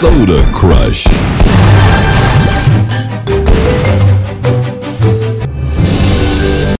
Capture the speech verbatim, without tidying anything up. Soda Crush.